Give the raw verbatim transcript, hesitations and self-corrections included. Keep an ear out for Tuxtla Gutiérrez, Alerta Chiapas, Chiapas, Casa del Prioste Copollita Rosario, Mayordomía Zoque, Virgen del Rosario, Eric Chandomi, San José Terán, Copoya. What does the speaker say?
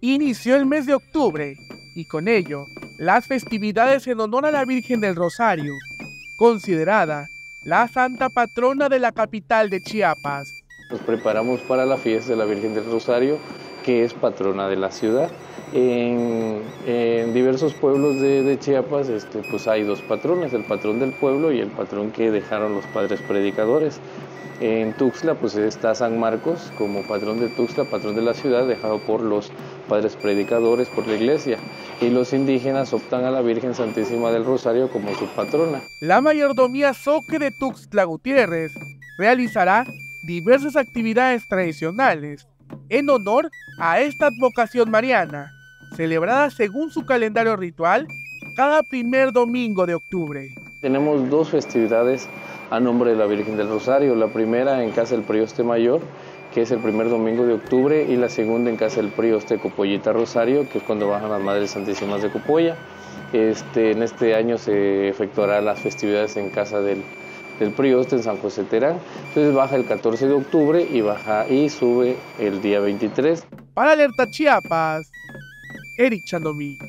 inició el mes de octubre y con ello las festividades en honor a la Virgen del Rosario, considerada la santa patrona de la capital de Chiapas. Nos preparamos para la fiesta de la Virgen del Rosario, que es patrona de la ciudad. En, en diversos pueblos de, de Chiapas este, pues hay dos patrones, el patrón del pueblo y el patrón que dejaron los padres predicadores. En Tuxtla pues está San Marcos como patrón de Tuxtla, patrón de la ciudad, dejado por los padres predicadores, por la iglesia. Y los indígenas optan a la Virgen Santísima del Rosario como su patrona. La Mayordomía Zoque de Tuxtla Gutiérrez realizará diversas actividades tradicionales en honor a esta advocación mariana, celebrada según su calendario ritual cada primer domingo de octubre. Tenemos dos festividades a nombre de la Virgen del Rosario, la primera en Casa del Prioste Mayor, que es el primer domingo de octubre, y la segunda en Casa del Prioste Copollita Rosario, que es cuando bajan las Madres Santísimas de Copoya. Este, en este año se efectuarán las festividades en Casa del del Prioste en San José Terán, entonces baja el catorce de octubre y baja y sube el día veintitrés. Para Alerta Chiapas, Eric Chandomi.